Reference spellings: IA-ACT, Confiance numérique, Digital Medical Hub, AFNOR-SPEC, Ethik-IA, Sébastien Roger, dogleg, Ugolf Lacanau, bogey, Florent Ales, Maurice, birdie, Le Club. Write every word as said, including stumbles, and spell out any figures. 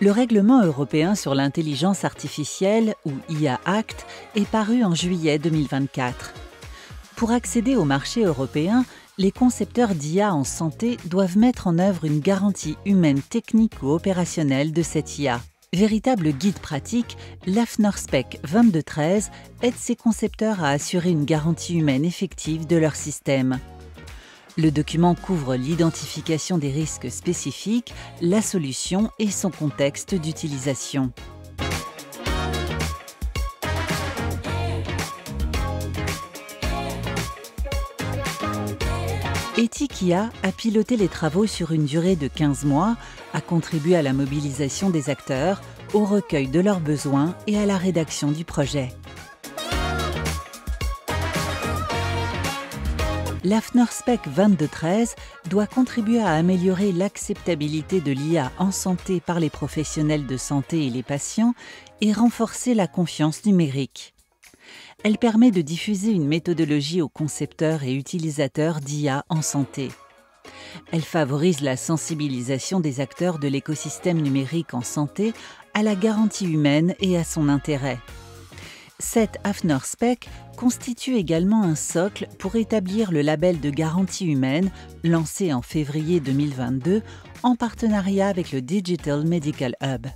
Le règlement européen sur l'intelligence artificielle, ou I A-A C T, est paru en juillet deux mille vingt-quatre. Pour accéder au marché européen, les concepteurs d'I A en santé doivent mettre en œuvre une garantie humaine technique ou opérationnelle de cette I A. Véritable guide pratique, l'AFNOR-SPEC vingt-deux treize aide ses concepteurs à assurer une garantie humaine effective de leur système. Le document couvre l'identification des risques spécifiques, la solution et son contexte d'utilisation. Ethik-I A a piloté les travaux sur une durée de quinze mois, a contribué à la mobilisation des acteurs, au recueil de leurs besoins et à la rédaction du projet. L'AFNOR-SPEC vingt-deux treize doit contribuer à améliorer l'acceptabilité de l'I A en santé par les professionnels de santé et les patients et renforcer la confiance numérique. Elle permet de diffuser une méthodologie aux concepteurs et utilisateurs d'I A en santé. Elle favorise la sensibilisation des acteurs de l'écosystème numérique en santé à la garantie humaine et à son intérêt. Cette AFNOR-SPEC constitue également un socle pour établir le label de garantie humaine lancé en février deux mille vingt-deux en partenariat avec le Digital Medical Hub.